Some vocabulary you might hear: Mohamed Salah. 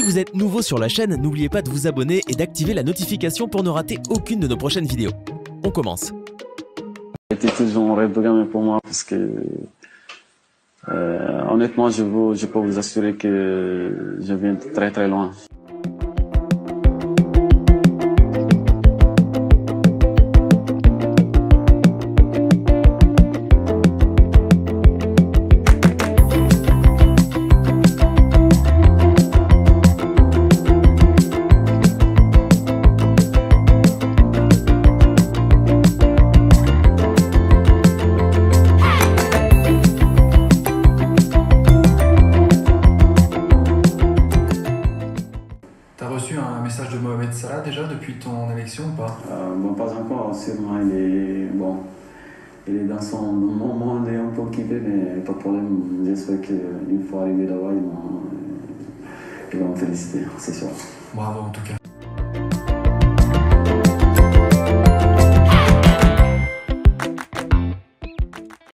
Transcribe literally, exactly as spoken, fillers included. Si vous êtes nouveau sur la chaîne, n'oubliez pas de vous abonner et d'activer la notification pour ne rater aucune de nos prochaines vidéos. On commence. C'était toujours un rêve de gamin pour moi parce que euh, honnêtement, je, vous, je peux vous assurer que je viens de très très loin. De Mohamed Salah déjà depuis ton élection ou pas? euh, Bon, pas encore, sûrement il est, bon, il est dans son moment, il est un peu occupé, mais pas de problème, j'espère qu'une fois arrivé là-bas, ils vont me féliciter, c'est sûr. Bravo en tout cas.